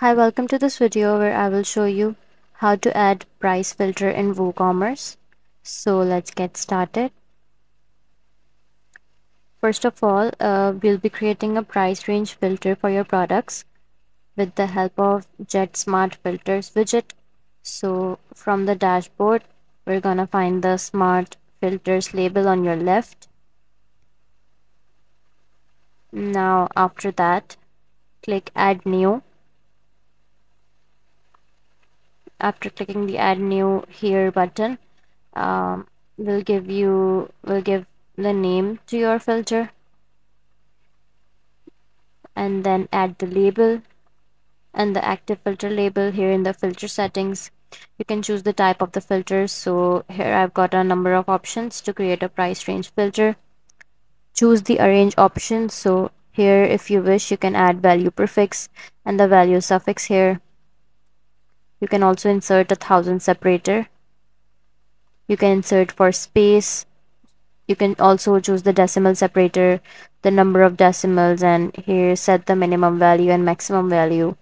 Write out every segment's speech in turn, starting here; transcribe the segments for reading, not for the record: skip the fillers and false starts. Hi, welcome to this video where I will show you how to add price filter in WooCommerce. So let's get started. First of all, we'll be creating a price range filter for your products with the help of JetSmartFilters widget. So from the dashboard, we're gonna find the Smart Filters label on your left. Now after that, click Add New. After clicking the Add New Here button, we'll give the name to your filter, and then add the label and the active filter label here in the filter settings. You can choose the type of the filter. So here I've got a number of options to create a price range filter. Choose the arrange option. So here, if you wish, you can add value prefix and the value suffix here. You can also insert 1,000 separator. You can insert for space. You can also choose the decimal separator, the number of decimals, and here set the minimum value and maximum value.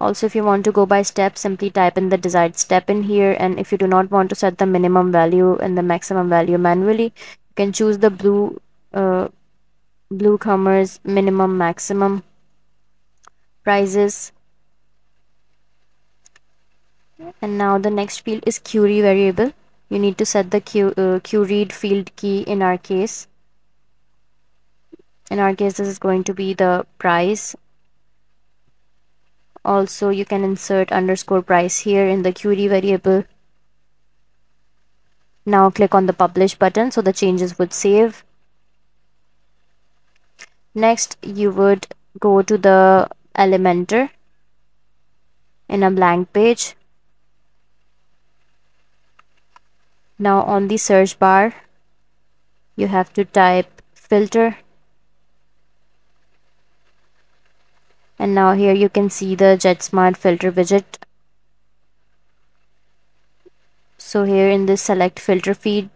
Also, if you want to go by step, simply type in the desired step in here. And if you do not want to set the minimum value and the maximum value manually, you can choose the WooCommerce minimum, maximum, prices. And now the next field is query variable. You need to set the queried field key in our case. In our case, this is going to be the price. Also, you can insert underscore price here in the query variable. Now click on the publish button so the changes would save. Next, you would go to the Elementor in a blank page. Now on the search bar, you have to type filter. And now here you can see the JetSmart filter widget. So here in this select filter feed.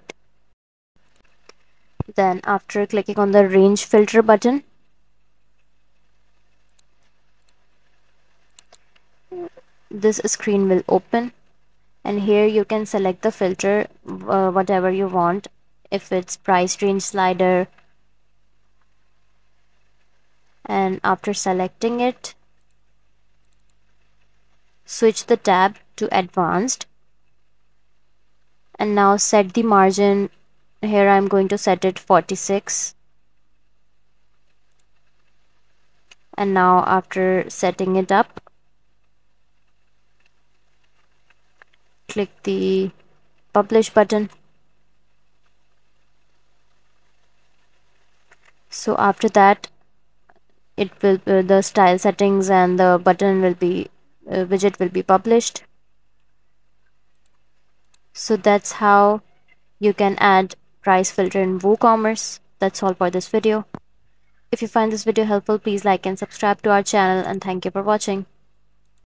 Then after clicking on the range filter button, this screen will open. And here you can select the filter, whatever you want, if it's price range slider. And after selecting it, switch the tab to advanced. And now set the margin. Here I'm going to set it 46. And now after setting it up, click the publish button. So after that, it will the style settings and the button will be widget will be published. So that's how you can add price filter in WooCommerce. That's all for this video. If you find this video helpful, please like and subscribe to our channel, and thank you for watching.